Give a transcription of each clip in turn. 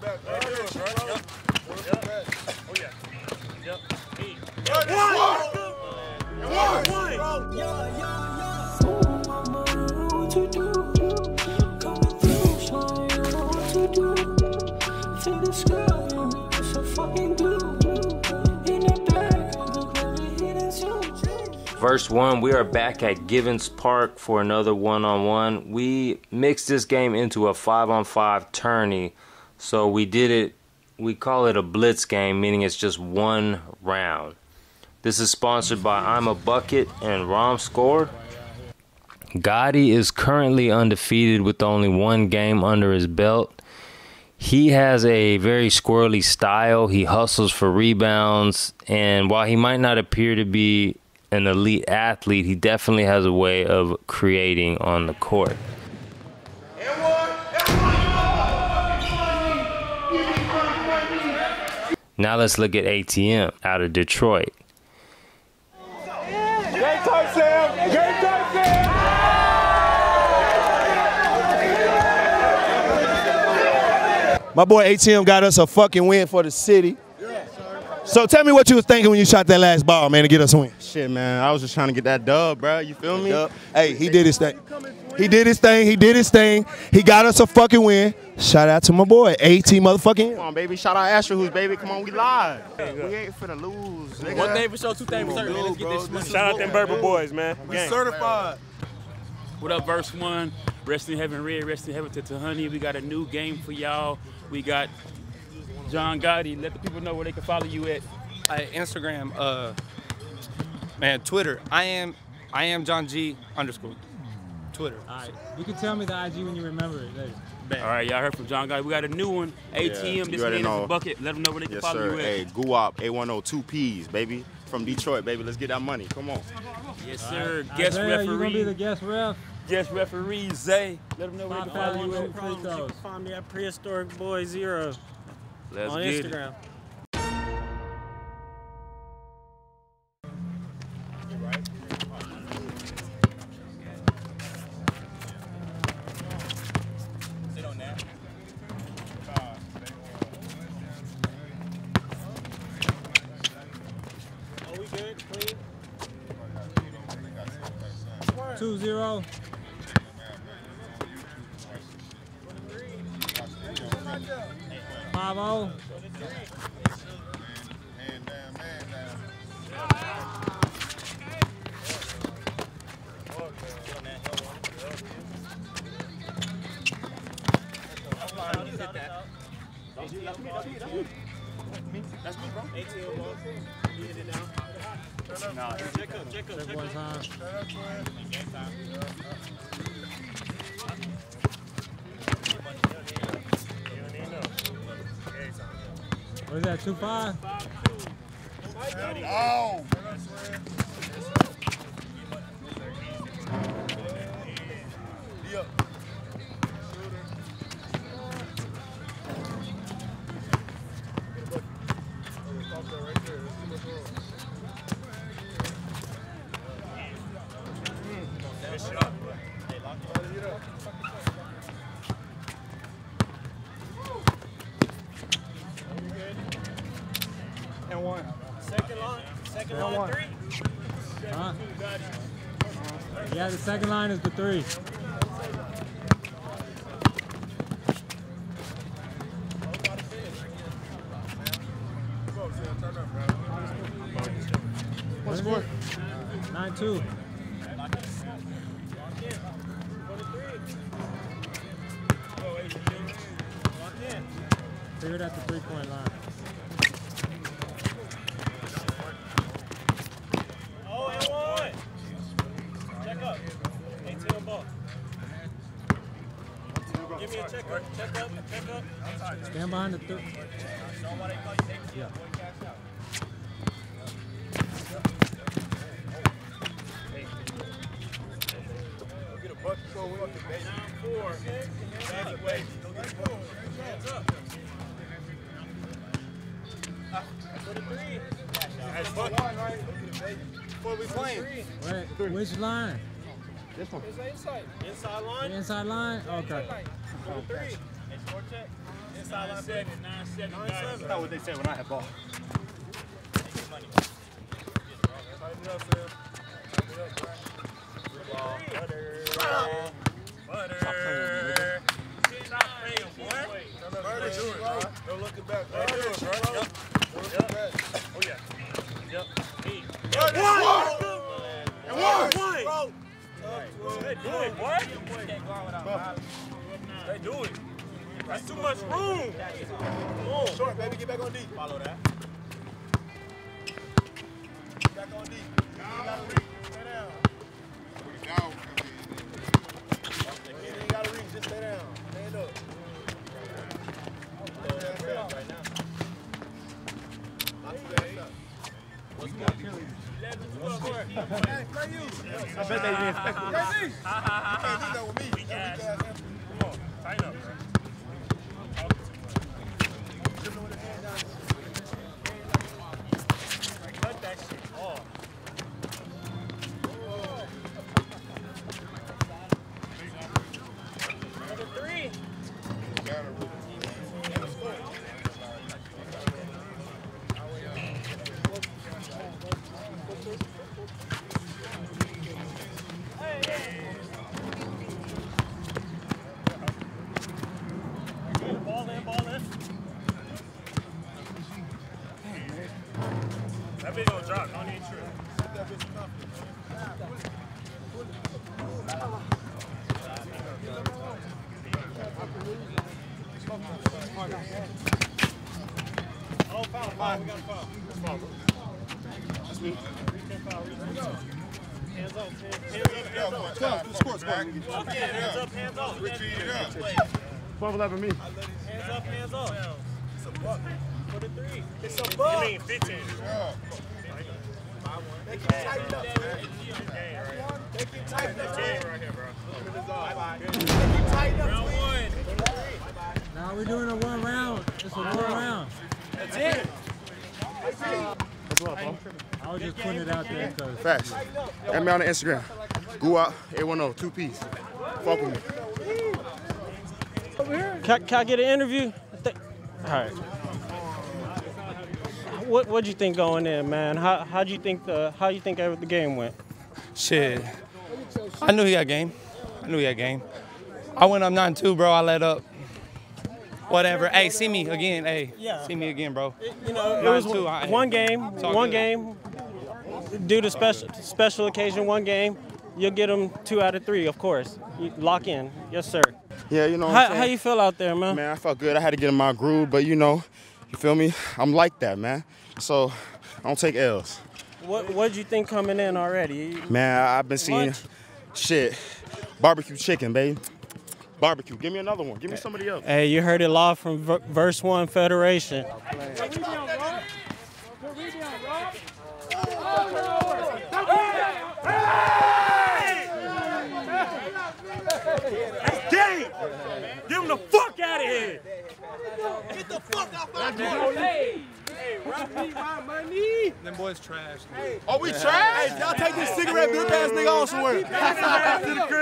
back. Right there, right on. Oh, yeah. Yep. One! Oh, mama, I know what to do. Coming through, so I know what to do. It's in the sky, and it's so fucking blue. In the back, look like we hit it so Verse One, we are back at Givens Park for another one-on-one. We mixed this game into a 5-on-5 tourney, so we did it. We call it a blitz game, meaning it's just one round. This is sponsored by I'm a Bucket and ROM Score. Gotti is currently undefeated with only one game under his belt. He has a very squirrely style. He hustles for rebounds, and while he might not appear to be an elite athlete, he definitely has a way of creating on the court. Now let's look at ATM out of Detroit. Game time, Sam! Game time, Sam! My boy ATM got us a fucking win for the city. So tell me what you was thinking when you shot that last ball, man, to get us a win. Shit, man, I was just trying to get that dub, bro. You feel me? Hey, he did his thing. He did his thing. He did his thing. He got us a fucking win. Shout out to my boy, AT motherfucking. Come on, baby. Shout out Astro Hoos, baby. Come on, we live. Hey, we ain't finna lose, nigga. One thing for sure, two things for certain. Let's get this money. Shout out them Burble boys, man. We certified. What up, Verse One? Rest in heaven, Red. Rest in heaven to Tahani. We got a new game for y'all. We got John Gotti. Let the people know where they can follow you at. Instagram, man, Twitter. I am John G _ Twitter. All right. You can tell me the IG when you remember it later. Bam. All right, y'all heard from John Gotti. We got a new one. ATM, yeah, this man is a bucket. Let them know where they can follow you at. Hey, Guap, A102Ps, baby. From Detroit, baby. Let's get that money. Come on. Yes, sir. Right. Guest referee. You gonna be the guest ref? Guest referee, Zay. Let them know where they can follow you at. You can find me at Prehistoric Boy Zero. Let's on get Instagram. Sit on that. Are we good? Clean? 2-0. Bravo. That's me, bro. ATL ball. You hit it down. Nah, check up, check up, check one time. What is that, 2-5? Oh! Second line, three. Huh? Yeah, the second line is the three. What's score? 9-2. Figured out the three-point line. Give me a check up, check up, check up. Stand behind the third. Yeah. Get a bucket, go with it. 9-4. That's the way. Go get a bucket. Hands up. For the three. That's the line, right? What are we playing? Wait, which line? This one. Inside line? Inside line? Okay. 4-3. It's 4 check. Inside line seven, 9-7. That's what they said when I had ball. Butter. Stop playing, boy. Butter do it, bro. Don't look it back. Butter do it, bro. Oh, yeah. Yep. One! They do it, boy. They do it. That's too much room. Short, baby, get back on D. Follow that. Get back on D. Stay down. You ain't gotta reach, just stay down. Stand up. Right now. What's more cheerleaders? I bet they didn't expect it. Crazy! Can't do that with me. Come on, tighten up, bro. Cut that shit off. Three. Ball in. That bitch gonna drop, don't need trip. That bitch confident. Oh, foul. We got a foul. That's me. Hands up. Hands up. Me. Hands up. It's a buck. For the three. It's a buck. You mean 15. They can tighten up, man. They can tighten up. They can tighten up. Round one. Now we're doing a one round. It's a one round. That's it. That's it. What's up, bro? I was just putting it out there. Facts. Add me on the Instagram. Guap 810, 2 piece. Fuck with me. Can I get an interview? All right. What'd you think going in, man? How you think the game went? Shit, I knew he had game. I went up 9-2, bro. I let up. Whatever. Hey, see me again. Hey, yeah. See me again, bro. You know, it was one game. Due to special occasion, one game. You'll get them 2 out of 3, of course. You lock in, yes sir. Yeah, you know. What how you feel out there, man? Man, I felt good. I had to get in my groove, but you know. You feel me? I'm like that, man. So I don't take L's. What'd you think coming in already? Man, I've been seeing shit. Barbecue chicken, baby. Barbecue. Give me another one. Give me somebody else. Hey, you heard it live from Verse One Federation. That's game! Get him the fuck out of here! Get the fuck out my money! Hey, rock me my money! Them boys trash. Hey. Oh, we trash? Hey, y'all take this cigarette built ass nigga on somewhere.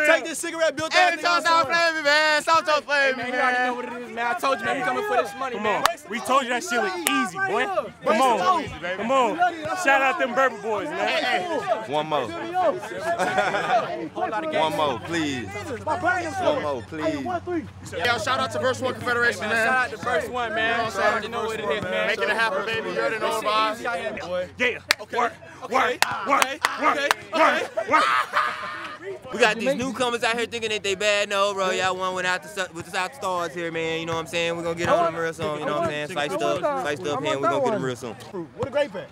Take this cigarette built ass nigga on somewhere. Hey, playing me, man. Southtown playing me, man. You already know what it is, man. I told you, man. We coming for this money, man. We told you that shit was easy, boy. Come on. Shout out them Burger boys, man. Hey. One more. One more, please. One more, please. Yo, shout out to Verse One Confederation, man. Shout out to Verse One, man. You already know what it is, man. Making it happen, baby. You already know about it. Yeah. Work. We got these newcomers out here thinking that they bad. No, bro. Y'all went out with the stars here, man. You know what I'm saying? We're going to get on them real soon. You know what I'm saying? Sliced up, man. We're going to get them real soon. What a great pack.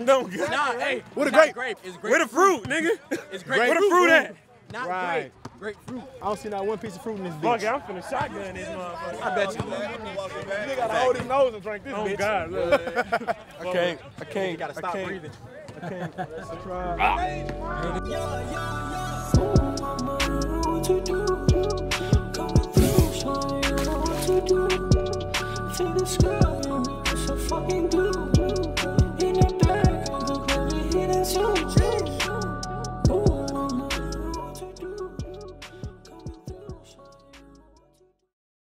No good. Nah, hey. What a grape. Where the fruit, nigga? It's grape. Where the fruit at? Not grape. Grapefruit. I don't see not one piece of fruit in this bitch. Fuck, I'm finna shotgun this motherfucker. I bet you. You gotta hold his nose and drink this bitch. Oh God, look. I can't. You gotta stop breathing. I can't. That's a try. Fucking do.